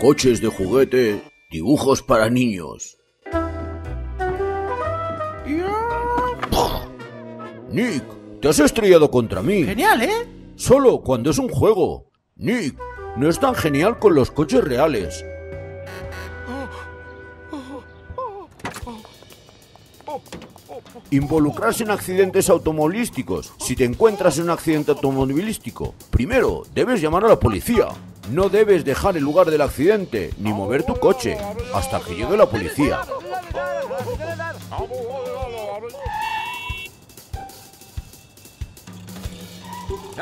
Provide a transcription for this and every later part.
Coches de juguete, dibujos para niños. Nick, te has estrellado contra mí. Genial, ¿eh? Solo cuando es un juego. Nick, no es tan genial con los coches reales. Involucrarse en accidentes automovilísticos. Si te encuentras en un accidente automovilístico, primero debes llamar a la policía. No debes dejar el lugar del accidente ni mover tu coche hasta que llegue la policía.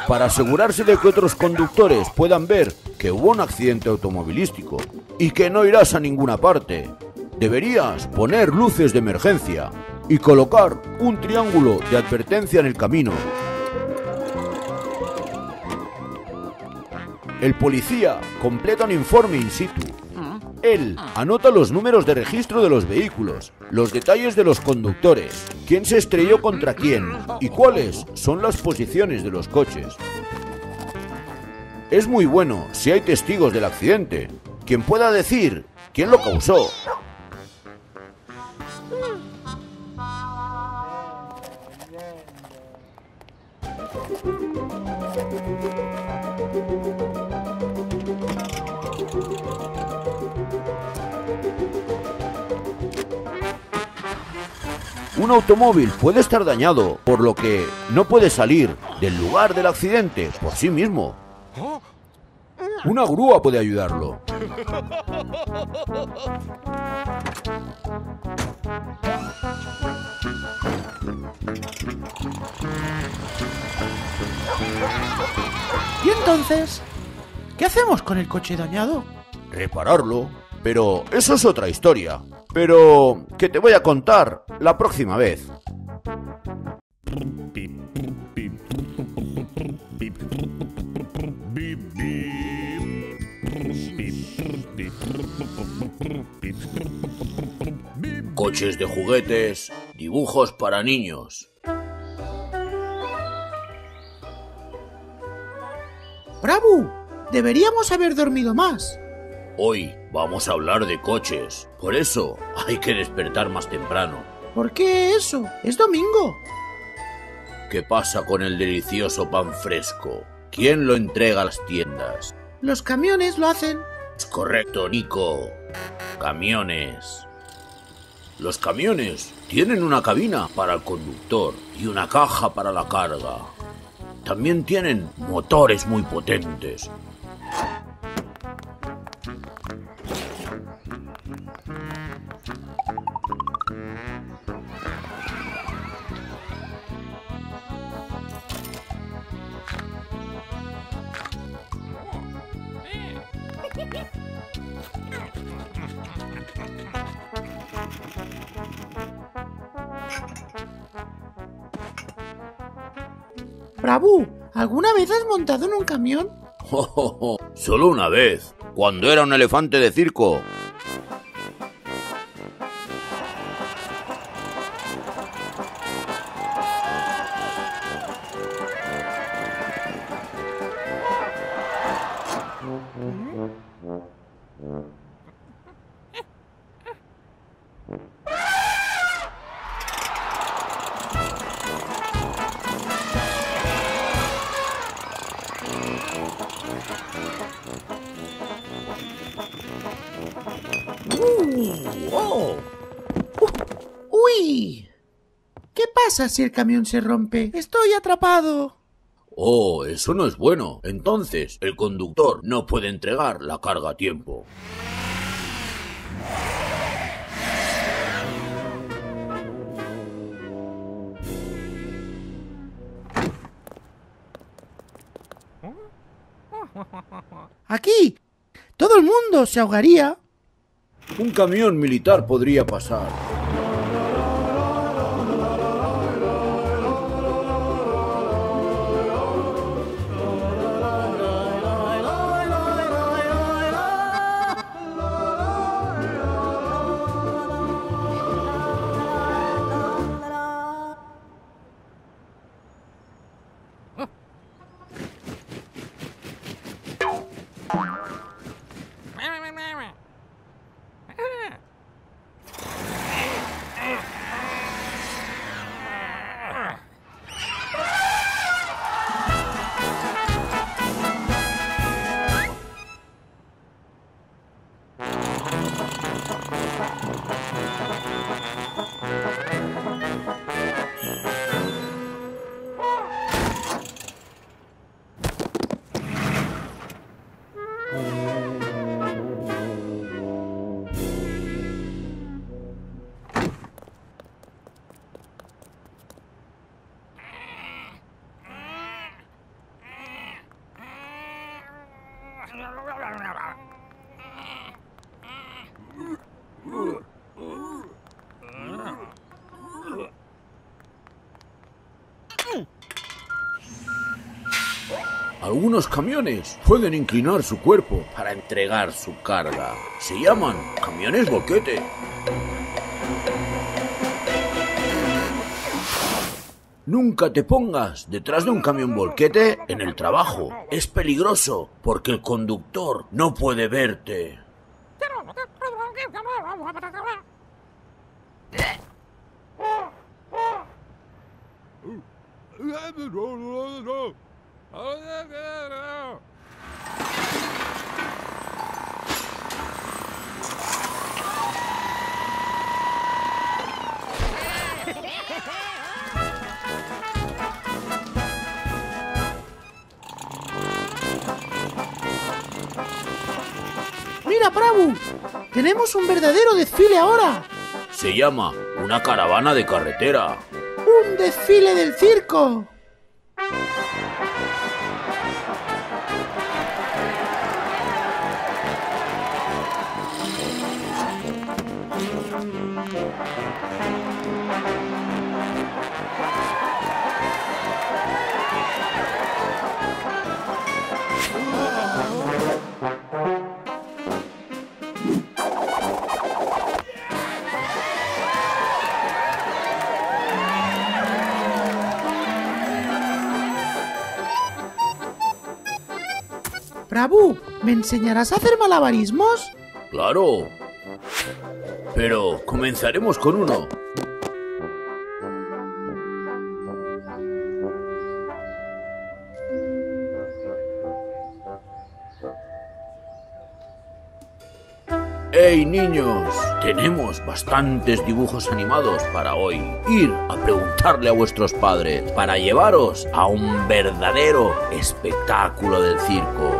Para asegurarse de que otros conductores puedan ver que hubo un accidente automovilístico y que no irás a ninguna parte, deberías poner luces de emergencia y colocar un triángulo de advertencia en el camino. El policía completa un informe in situ. Él anota los números de registro de los vehículos, los detalles de los conductores, quién se estrelló contra quién y cuáles son las posiciones de los coches. Es muy bueno si hay testigos del accidente, quien pueda decir quién lo causó. Un automóvil puede estar dañado, por lo que no puede salir del lugar del accidente por sí mismo. Una grúa puede ayudarlo. ¿Y entonces? ¿Qué hacemos con el coche dañado? Repararlo, pero eso es otra historia. Pero que te voy a contar la próxima vez. Coches de juguetes, dibujos para niños. ¡Prabhu! Deberíamos haber dormido más. Hoy vamos a hablar de coches, por eso hay que despertar más temprano. ¿Por qué eso? ¡Es domingo! ¿Qué pasa con el delicioso pan fresco? ¿Quién lo entrega a las tiendas? Los camiones lo hacen. Es correcto, Nico. Camiones. Los camiones tienen una cabina para el conductor y una caja para la carga. También tienen motores muy potentes. Prabhu, ¿alguna vez has montado en un camión? Solo una vez, cuando era un elefante de circo. ¡Uy! ¿Qué pasa si el camión se rompe? ¡Estoy atrapado! Oh, eso no es bueno. Entonces, el conductor no puede entregar la carga a tiempo. Aquí, todo el mundo se ahogaría. Un camión militar podría pasar. Algunos camiones pueden inclinar su cuerpo para entregar su carga. Se llaman camiones boquete. Nunca te pongas detrás de un camión volquete en el trabajo. Es peligroso porque el conductor no puede verte. ¡Mira, Prabhu! ¡Tenemos un verdadero desfile ahora! Se llama una caravana de carretera. ¡Un desfile del circo! Prabhu, ¿me enseñarás a hacer malabarismos? ¡Claro! Pero comenzaremos con uno. ¡Hey, niños! Tenemos bastantes dibujos animados para hoy. Ir a preguntarle a vuestros padres para llevaros a un verdadero espectáculo del circo.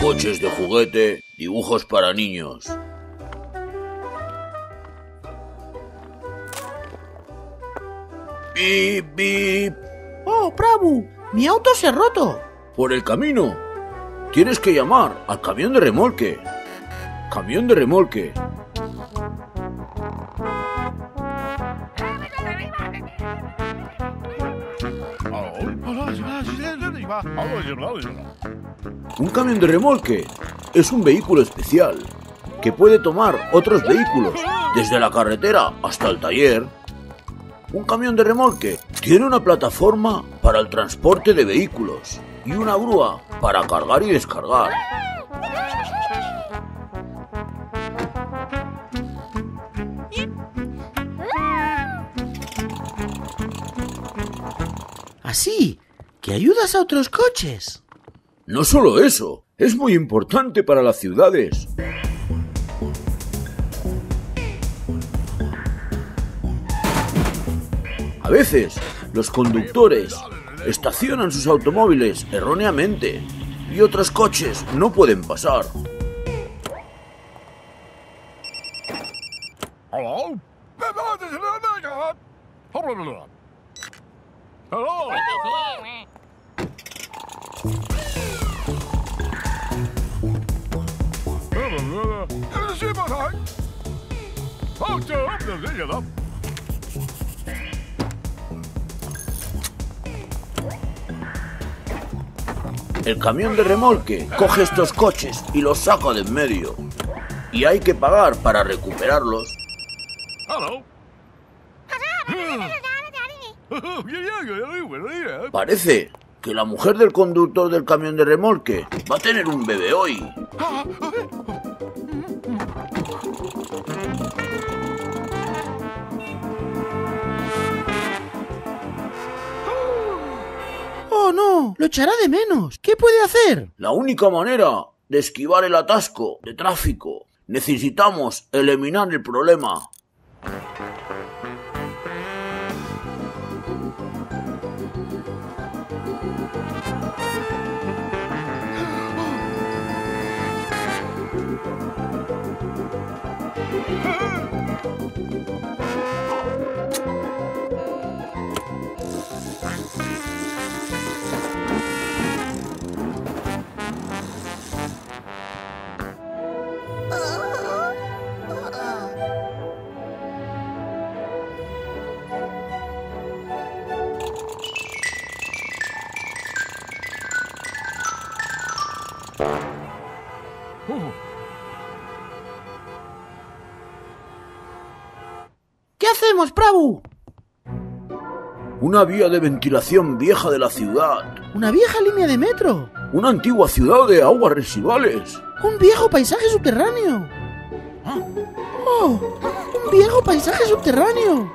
Coches de juguete, dibujos para niños. ¡Bip, bip! ¡Oh, Prabhu! ¡Mi auto se ha roto! Por el camino. Tienes que llamar al camión de remolque. Camión de remolque. Un camión de remolque es un vehículo especial que puede tomar otros vehículos desde la carretera hasta el taller. Un camión de remolque tiene una plataforma para el transporte de vehículos y una grúa para cargar y descargar. Así que ayudas a otros coches. No solo eso, es muy importante para las ciudades. A veces, los conductores estacionan sus automóviles erróneamente y otros coches no pueden pasar. El camión de remolque coge estos coches y los saca de en medio. Y hay que pagar para recuperarlos. Parece que la mujer del conductor del camión de remolque va a tener un bebé hoy. ¡Oh, no! ¡Lo echará de menos! ¿Qué puede hacer? La única manera de esquivar el atasco de tráfico. Necesitamos eliminar el problema. tenemos, Prabhu? Una vía de ventilación vieja de la ciudad. Una vieja línea de metro. Una antigua ciudad de aguas residuales. Un viejo paisaje subterráneo. Oh, un viejo paisaje subterráneo.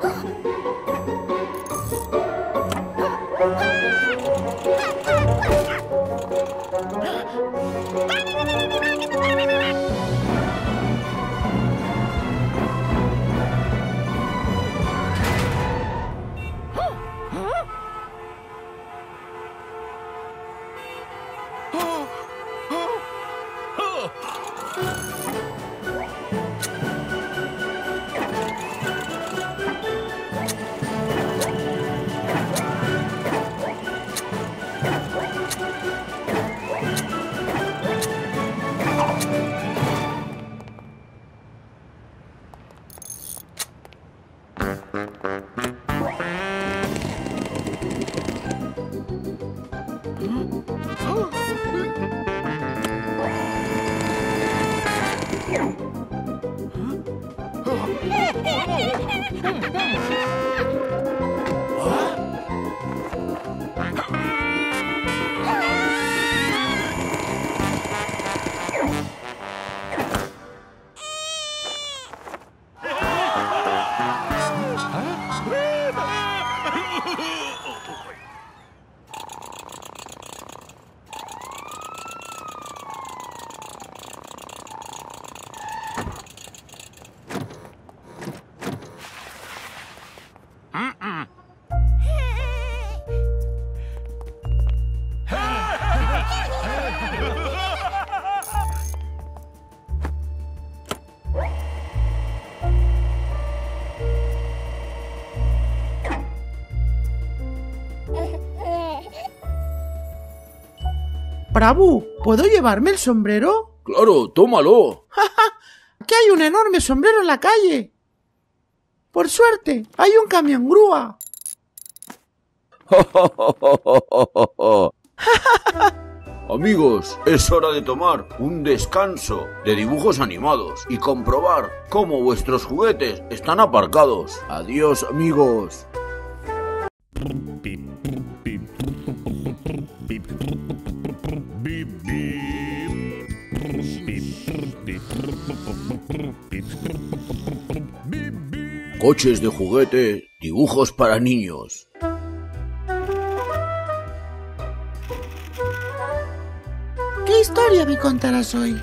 Prabhu, ¿puedo llevarme el sombrero? Claro, tómalo. Aquí hay un enorme sombrero en la calle. Por suerte, hay un camión grúa. Amigos, es hora de tomar un descanso de dibujos animados y comprobar cómo vuestros juguetes están aparcados. Adiós, amigos. Coches de juguete, dibujos para niños. ¿Qué historia me contarás hoy?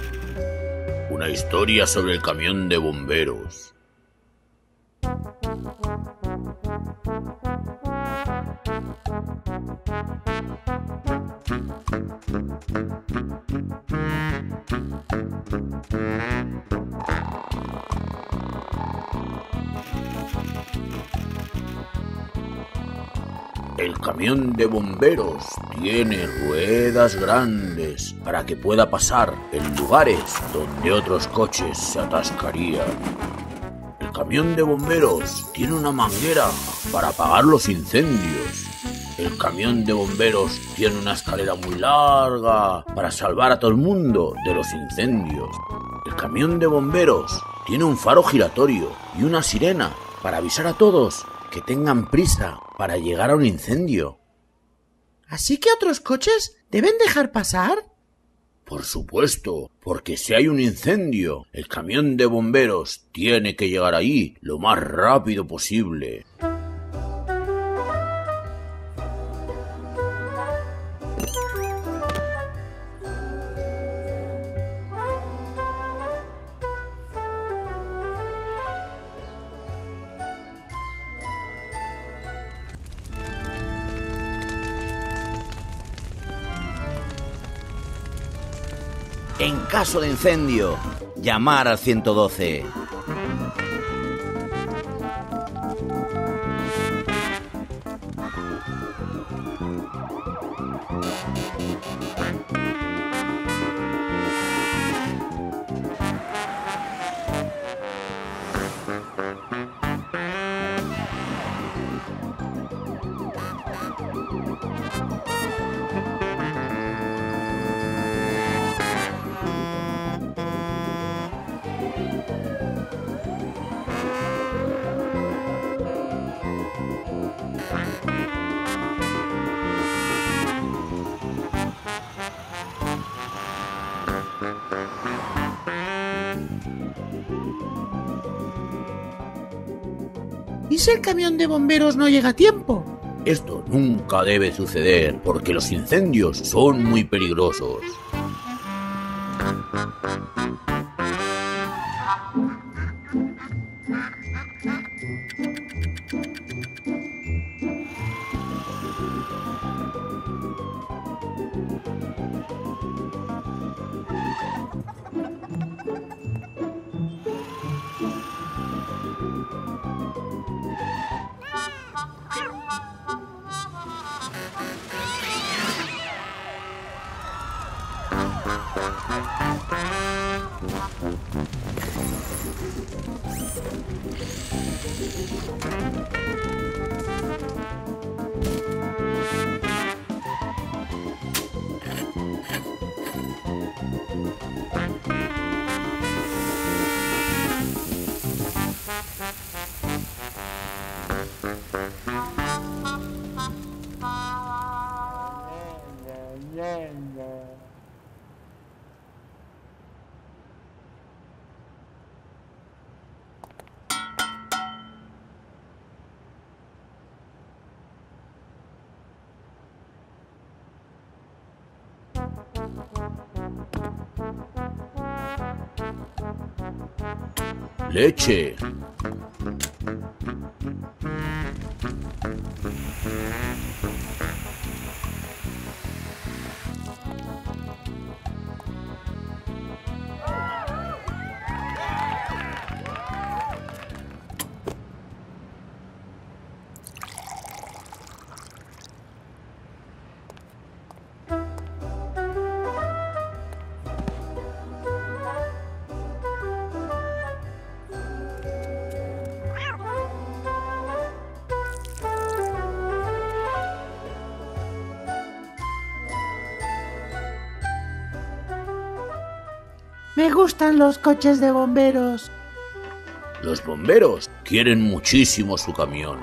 Una historia sobre el camión de bomberos. El camión de bomberos tiene ruedas grandes para que pueda pasar en lugares donde otros coches se atascarían. El camión de bomberos tiene una manguera para apagar los incendios. El camión de bomberos tiene una escalera muy larga para salvar a todo el mundo de los incendios. El camión de bomberos tiene un faro giratorio y una sirena para avisar a todos que tengan prisa para llegar a un incendio. ¿Así que otros coches deben dejar pasar? Por supuesto, porque si hay un incendio, el camión de bomberos tiene que llegar ahí lo más rápido posible. En caso de incendio, llamar al 112. si el camión de bomberos no llega a tiempo? Esto nunca debe suceder, porque los incendios son muy peligrosos. Leche. Me gustan los coches de bomberos. Los bomberos quieren muchísimo su camión.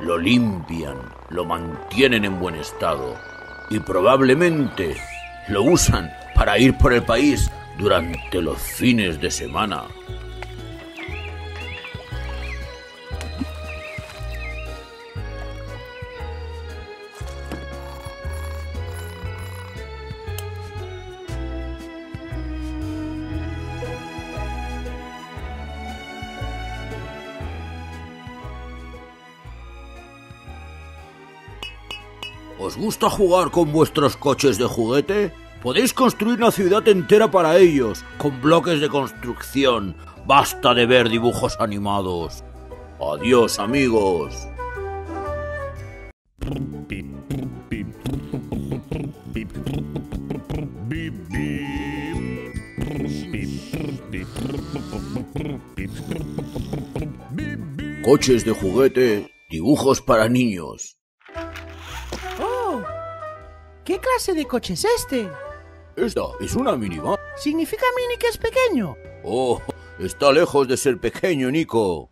Lo limpian, lo mantienen en buen estado y probablemente lo usan para ir por el país durante los fines de semana. ¿Os gusta jugar con vuestros coches de juguete? Podéis construir una ciudad entera para ellos, con bloques de construcción. ¡Basta de ver dibujos animados! ¡Adiós, amigos! Coches de juguete, dibujos para niños. ¿Qué clase de coche es este? Esta es una minivan. ¿Significa mini que es pequeño? Oh, está lejos de ser pequeño, Nico.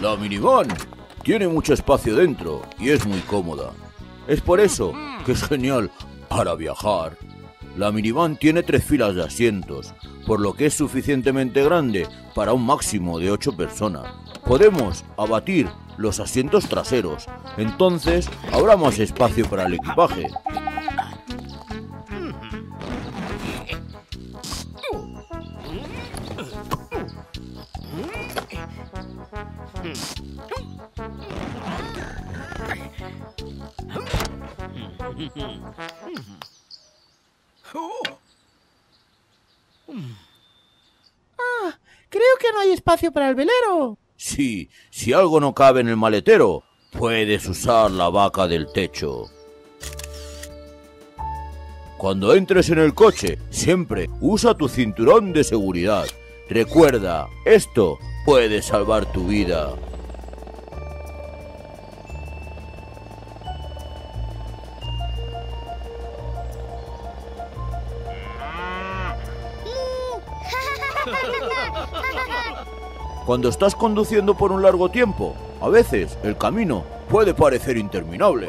La minivan tiene mucho espacio dentro y es muy cómoda. Es por eso que es genial para viajar. La minivan tiene 3 filas de asientos, por lo que es suficientemente grande para un máximo de 8 personas. Podemos abatir los asientos traseros, entonces habrá más espacio para el equipaje. Creo que no hay espacio para el velero. Sí, si algo no cabe en el maletero, puedes usar la vaca del techo. Cuando entres en el coche, siempre usa tu cinturón de seguridad. Recuerda, esto puede salvar tu vida. Cuando estás conduciendo por un largo tiempo, a veces el camino puede parecer interminable.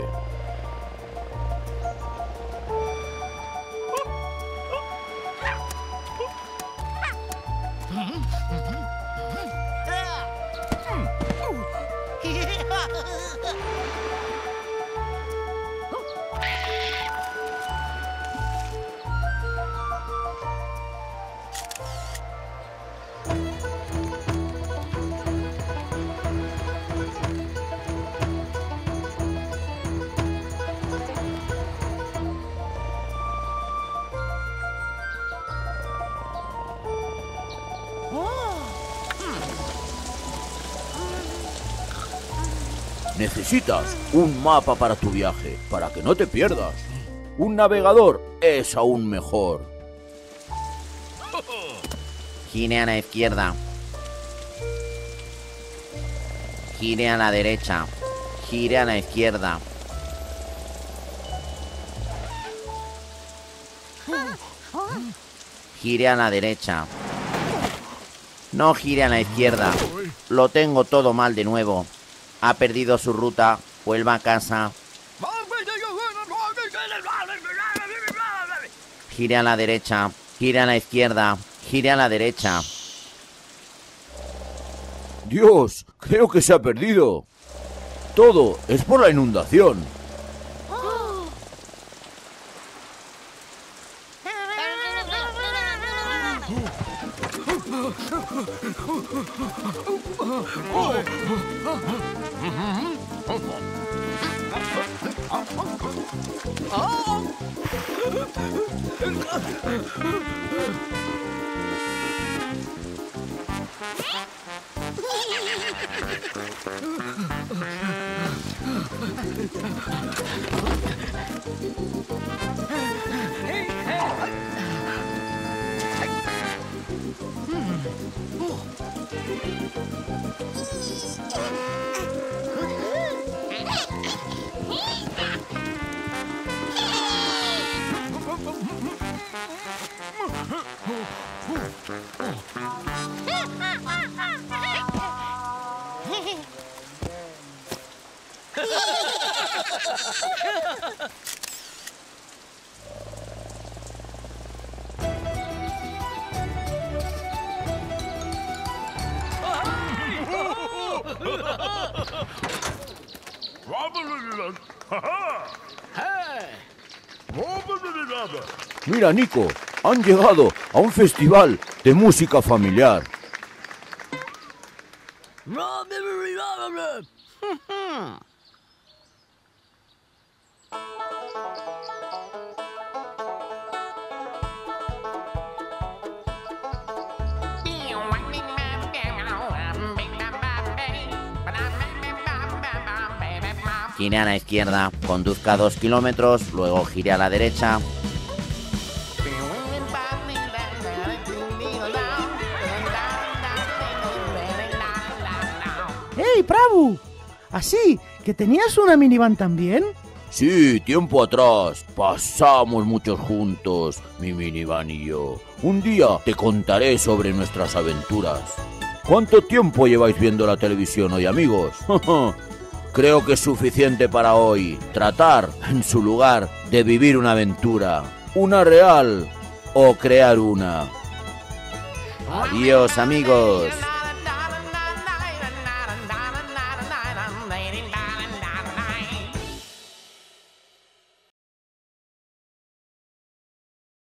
Necesitas un mapa para tu viaje, para que no te pierdas. Un navegador es aún mejor. Gire a la izquierda. Gire a la derecha. Gire a la izquierda. Gire a la derecha. No gire a la izquierda. Lo tengo todo mal de nuevo. Ha perdido su ruta. Vuelva a casa. Gire a la derecha. Gire a la izquierda. Gire a la derecha. Dios, creo que se ha perdido. Todo es por la inundación. Mira, Nico, han llegado a un festival de música familiar. Gire a la izquierda, conduzca 2 kilómetros, luego gire a la derecha. ¡Hey, Prabhu! ¿Así que tenías una minivan también? Sí, tiempo atrás. Pasamos muchos juntos, mi minivan y yo. Un día te contaré sobre nuestras aventuras. ¿Cuánto tiempo lleváis viendo la televisión hoy, amigos? Creo que es suficiente para hoy. Tratar, en su lugar, de vivir una aventura. Una real o crear una. Adiós, amigos.